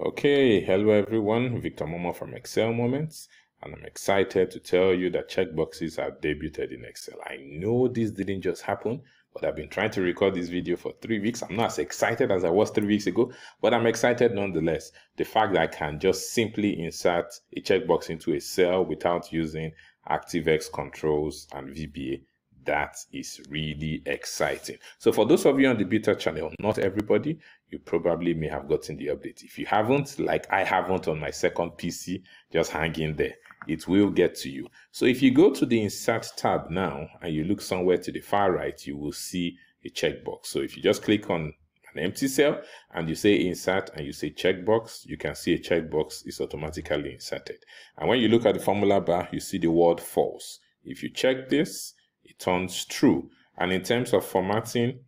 Okay, hello everyone, Victor Momo from Excel Moments, and I'm excited to tell you that checkboxes have debuted in Excel. I know this didn't just happen, but I've been trying to record this video for 3 weeks. I'm not as excited as I was 3 weeks ago, but I'm excited nonetheless. The fact that I can just simply insert a checkbox into a cell without using ActiveX controls and VBA. That is really exciting. So for those of you on the beta channel, not everybody, you probably may have gotten the update. If you haven't, like I haven't on my second PC, just hang in there. It will get to you. So if you go to the Insert tab now and you look somewhere to the far right, you will see a checkbox. So if you just click on an empty cell and you say insert and you say checkbox, you can see a checkbox is automatically inserted. And when you look at the formula bar, you see the word false. If you check this, it turns true. And in terms of formatting,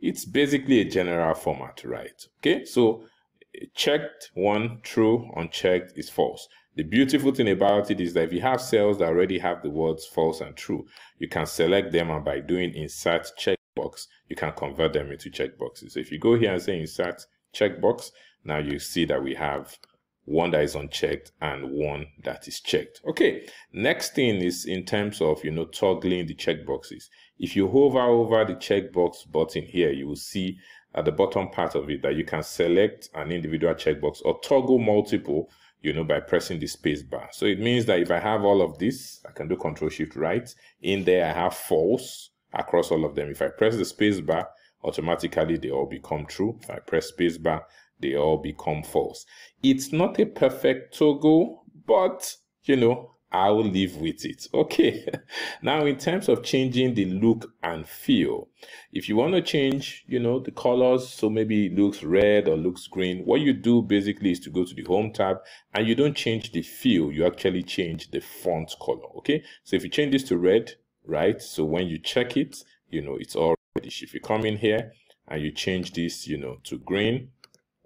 it's basically a general format, right? Okay, so checked one, true, unchecked is false. The beautiful thing about it is that if you have cells that already have the words false and true, you can select them, and by doing insert checkbox, you can convert them into checkboxes. So if you go here and say insert checkbox, now you see that we have one that is unchecked and one that is checked. Okay, next thing is in terms of, you know, toggling the checkboxes. If you hover over the checkbox button here, you will see at the bottom part of it that you can select an individual checkbox or toggle multiple, you know, by pressing the space bar. So it means that if I have all of this, I can do Control Shift right. In there, I have false across all of them. If I press the space bar, automatically they all become true. If I press space bar, they all become false. It's not a perfect toggle, but you know, I'll live with it. Okay. Now, in terms of changing the look and feel, if you want to change, you know, the colors, so maybe it looks red or looks green, what you do basically is to go to the Home tab and you don't change the feel, you actually change the font color. Okay. So if you change this to red, right? So when you check it, you know, it's all reddish. If you come in here and you change this, you know, to green,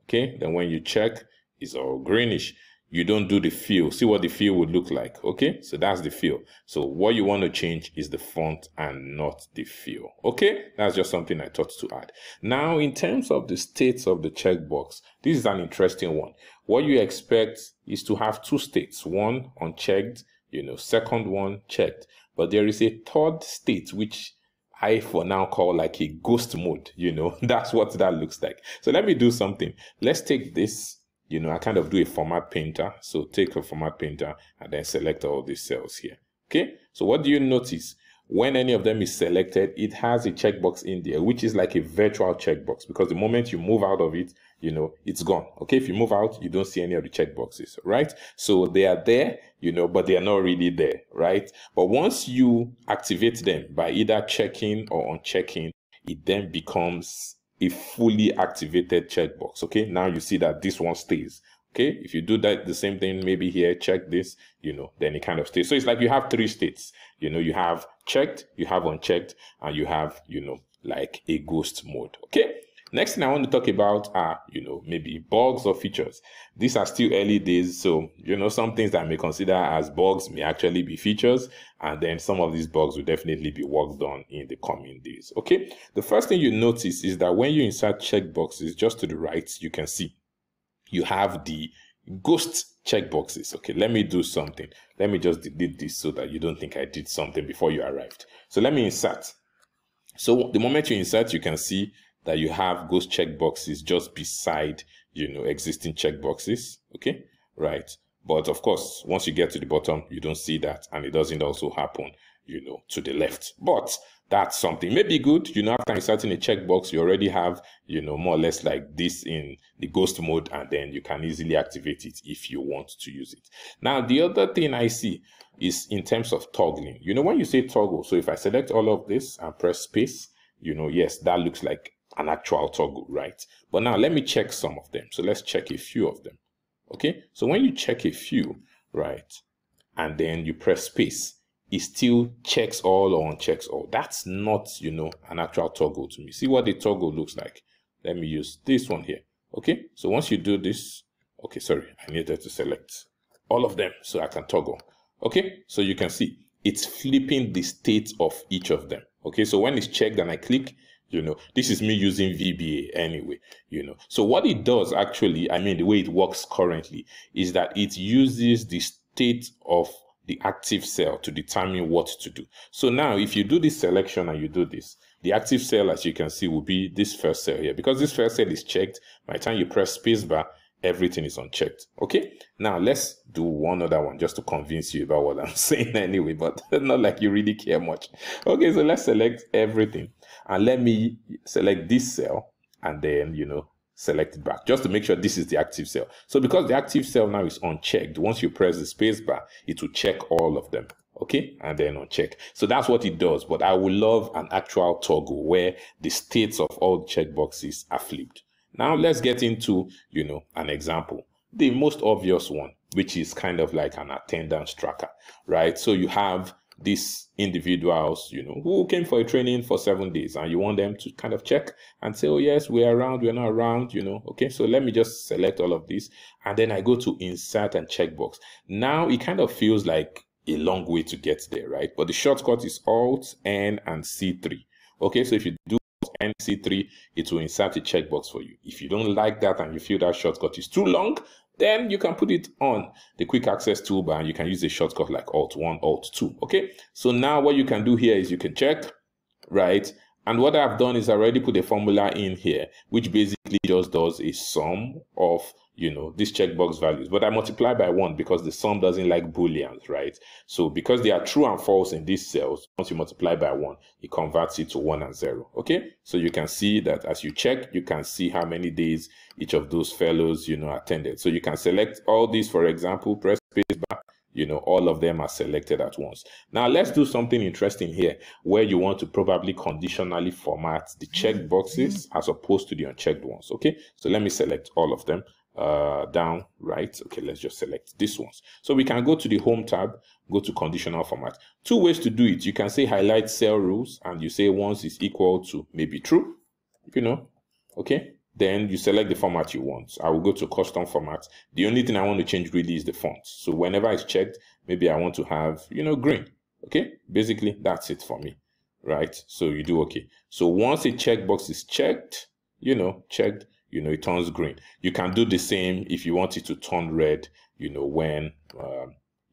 okay, then when you check, it's all greenish. You don't do the feel. See what the feel would look like. Okay, so that's the feel. So what you want to change is the font and not the feel. Okay, that's just something I thought to add. Now, in terms of the states of the checkbox, this is an interesting one. What you expect is to have two states, one unchecked, you know, second one checked. But there is a third state, which I for now call like a ghost mode, you know, that's what that looks like. So let me do something. Let's take this, you know, I kind of do a format painter. So take a format painter and then select all these cells here. Okay. So what do you notice? When any of them is selected, it has a checkbox in there, which is like a virtual checkbox, because the moment you move out of it, you know, it's gone. Okay. If you move out, you don't see any of the checkboxes, right? So they are there, you know, but they are not really there, right? But once you activate them by either checking or unchecking, it then becomes a fully activated checkbox. Okay. Now you see that this one stays. Okay. If you do that, the same thing, maybe here, check this, you know, then it kind of stays. So it's like you have three states, you know, you have checked, you have unchecked, and you have, you know, like a ghost mode. Okay. Next thing I want to talk about are, you know, maybe bugs or features. These are still early days. So, you know, some things that I may consider as bugs may actually be features. And then some of these bugs will definitely be worked on in the coming days. Okay. The first thing you notice is that when you insert checkboxes just to the right, you can see you have the ghost checkboxes. Okay, let me do something. Let me just delete this so that you don't think I did something before you arrived. So let me insert. So the moment you insert, you can see that you have ghost checkboxes just beside, you know, existing checkboxes. Okay, right. But of course, once you get to the bottom, you don't see that, and it doesn't also happen, you know, to the left. But that's something maybe good, you know, after inserting a checkbox, you already have, you know, more or less like this in the ghost mode, and then you can easily activate it if you want to use it. Now, the other thing I see is in terms of toggling, you know, when you say toggle, so if I select all of this and press space, you know, yes, that looks like an actual toggle, right? But now let me check some of them. So let's check a few of them. Okay. So when you check a few, right, and then you press space, it still checks all or unchecks all. That's not, you know, an actual toggle to me. See what the toggle looks like. Let me use this one here. Okay. So once you do this, okay, sorry, I needed to select all of them so I can toggle. Okay. So you can see it's flipping the state of each of them. Okay. So when it's checked and I click, This is me using VBA anyway, So what it does actually, the way it works currently is that it uses the state of the active cell to determine what to do. So now if you do this selection and you do this, the active cell, as you can see, will be this first cell here. Because this first cell is checked, by the time you press spacebar, everything is unchecked. Okay, now let's do one other one just to convince you about what I'm saying anyway, but not like you really care much. Okay, so let's select everything and let me select this cell and then select it back just to make sure this is the active cell. So because the active cell now is unchecked, once you press the space bar, it will check all of them. Okay, and then uncheck. So that's what it does, but I would love an actual toggle where the states of all the checkboxes are flipped. Now let's get into, an example. The most obvious one, which is kind of like an attendance tracker, right? So you have these individuals, who came for a training for 7 days and you want them to kind of check and say, oh yes, we're around, we're not around, Okay, so let me just select all of these and then I go to insert and checkbox. Now it kind of feels like a long way to get there, right? But the shortcut is Alt, N, and C3. Okay, so if you do NC3, it will insert a checkbox for you. If you don't like that and you feel that shortcut is too long, then you can put it on the quick access toolbar and you can use a shortcut like Alt 1, Alt 2. Okay, so now what you can do here is you can check, right? And what I've done is I already put a formula in here which basically just does a sum of these checkbox values, but I multiply by 1 because the sum doesn't like booleans, right? So because they are true and false in these cells, once you multiply by 1, it converts it to 1 and 0. Okay, so you can see that as you check, you can see how many days each of those fellows attended. So you can select all these, for example, press spacebar, all of them are selected at once. Now let's do something interesting here where you want to probably conditionally format the checkboxes as opposed to the unchecked ones. Okay, so let me select all of them. Down, right? Okay, let's just select these ones. So we can go to the home tab, go to conditional format. Two ways to do it. You can say highlight cell rules and you say once is equal to maybe true, okay? Then you select the format you want. I will go to custom format. The only thing I want to change really is the font. So whenever it's checked, maybe I want to have, green, okay? Basically, that's it for me, right? So you do okay. So once a checkbox is checked, it turns green. You can do the same if you want it to turn red, when,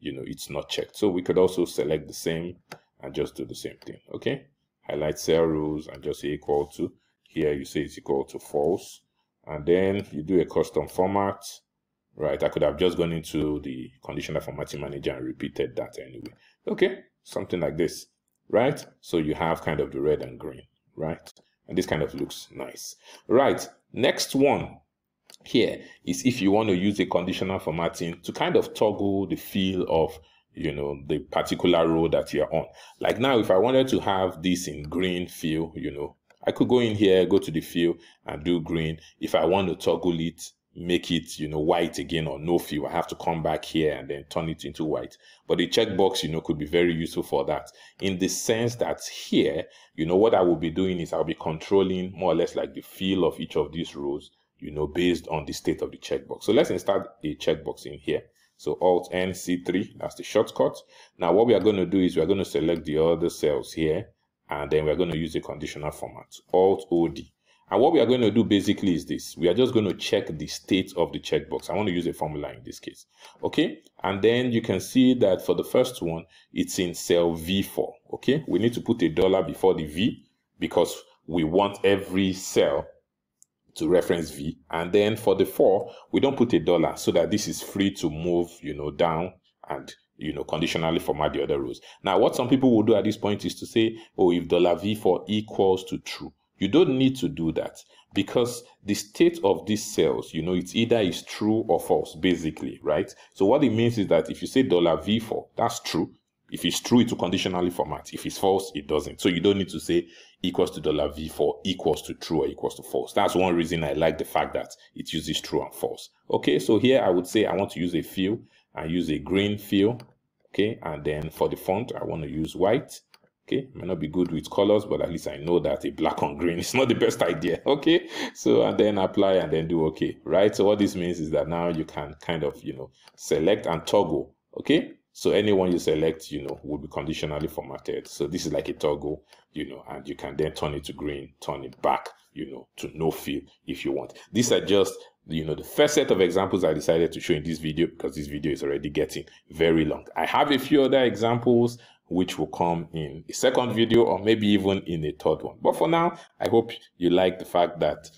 it's not checked. So we could also select the same and just do the same thing. Okay. Highlight cell rules and just say equal to. Here you say it's equal to false. And then you do a custom format, right? I could have just gone into the conditional formatting manager and repeated that anyway. Okay. Something like this, right? So you have kind of the red and green, right? And this kind of looks nice, right? Next one here is if you want to use a conditional formatting to kind of toggle the feel of, the particular row that you're on. Like now, if I wanted to have this in green feel, I could go in here, go to the fill and do green. If I want to toggle it, make it, white again or no fill, I have to come back here and then turn it into white. But the checkbox, could be very useful for that, in the sense that here, what I will be doing is I'll be controlling more or less like the feel of each of these rows, based on the state of the checkbox. So let's insert a checkbox in here. So Alt N C3, that's the shortcut. Now what we are going to do is we're going to select the other cells here and then we're going to use a conditional format, Alt OD. And what we are going to do basically is this. We are just going to check the state of the checkbox. I want to use a formula in this case. Okay. And then you can see that for the first one, it's in cell V4. Okay. We need to put $1 before the V because we want every cell to reference V. And then for the 4, we don't put $1 so that this is free to move, down and conditionally format the other rows. Now, what some people will do at this point is to say, oh, if $V4 equals to true. You don't need to do that because the state of these cells, it's either is true or false, basically, right? So what it means is that if you say $V4, that's true. If it's true, it will conditionally format. If it's false, it doesn't. So you don't need to say equals to $V4 equals to true or equals to false. That's one reason I like the fact that it uses true and false. Okay, so here I would say I want to use a fill and use a green fill. Okay, and then for the font, I want to use white. Okay, may not be good with colors, but at least I know that a black on green is not the best idea. Okay, so and then apply and then do okay, right? So what this means is that now you can kind of, select and toggle. Okay, So anyone you select, will be conditionally formatted. So this is like a toggle, and you can then turn it to green, turn it back, to no fill if you want. These are just, the first set of examples I decided to show in this video because this video is already getting very long. I have a few other examples which will come in a second video or maybe even in a third one. But for now, I hope you like the fact that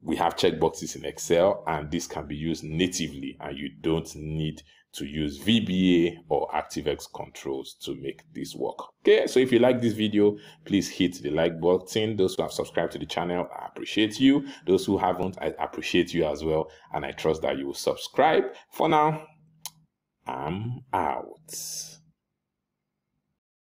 we have checkboxes in Excel and this can be used natively and you don't need to use VBA or ActiveX controls to make this work. Okay, so if you like this video, please hit the like button. Those who have subscribed to the channel, I appreciate you. Those who haven't, I appreciate you as well. And I trust that you will subscribe. For now, I'm out.